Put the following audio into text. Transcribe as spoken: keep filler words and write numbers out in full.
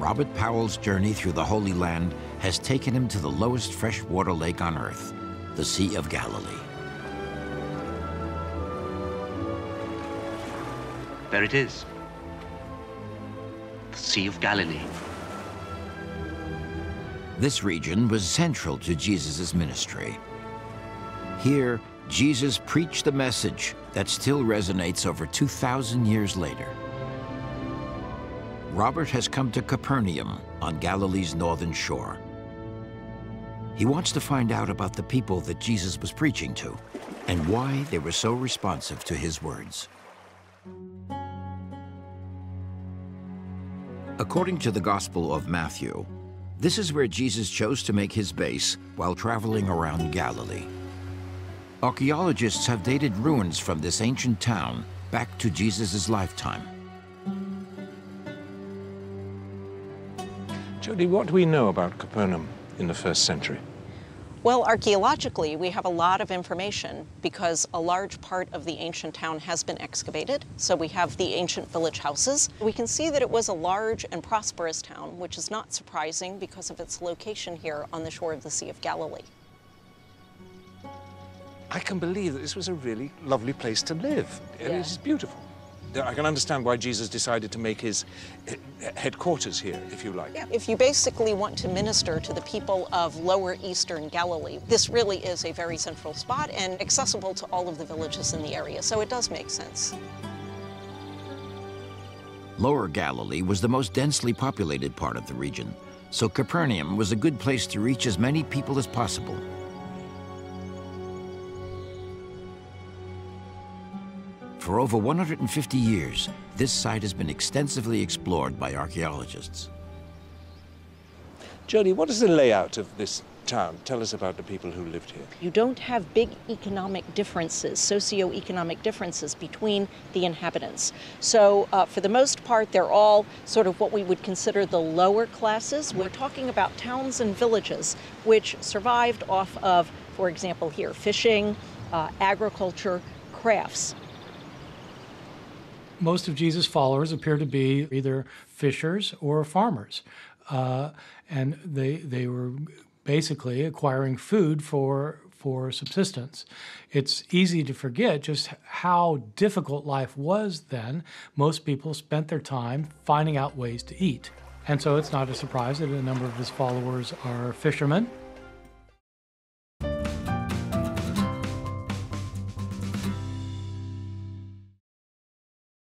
Robert Powell's journey through the Holy Land has taken him to the lowest freshwater lake on earth, the Sea of Galilee. There it is, the Sea of Galilee. This region was central to Jesus' ministry. Here, Jesus preached the message that still resonates over two thousand years later. Robert has come to Capernaum on Galilee's northern shore. He wants to find out about the people that Jesus was preaching to and why they were so responsive to his words. According to the Gospel of Matthew, this is where Jesus chose to make his base while traveling around Galilee. Archaeologists have dated ruins from this ancient town back to Jesus' lifetime. Jody, what do we know about Capernaum in the first century? Well, archaeologically, we have a lot of information because a large part of the ancient town has been excavated. So we have the ancient village houses. We can see that it was a large and prosperous town, which is not surprising because of its location here on the shore of the Sea of Galilee. I can believe that this was a really lovely place to live. Yeah. It is beautiful. I can understand why Jesus decided to make his headquarters here, if you like. Yeah. If you basically want to minister to the people of Lower Eastern Galilee, this really is a very central spot and accessible to all of the villages in the area, so it does make sense. Lower Galilee was the most densely populated part of the region, so Capernaum was a good place to reach as many people as possible. For over one hundred fifty years, this site has been extensively explored by archaeologists. Jody, what is the layout of this town? Tell us about the people who lived here. You don't have big economic differences, socioeconomic differences between the inhabitants. So uh, for the most part, they're all sort of what we would consider the lower classes. We're talking about towns and villages which survived off of, for example here, fishing, uh, agriculture, crafts. Most of Jesus' followers appear to be either fishers or farmers, uh, and they they were basically acquiring food for for subsistence. It's easy to forget just how difficult life was then. Most people spent their time finding out ways to eat, and so it's not a surprise that a number of his followers are fishermen.